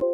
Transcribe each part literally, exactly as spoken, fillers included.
Ha!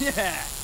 Yeah!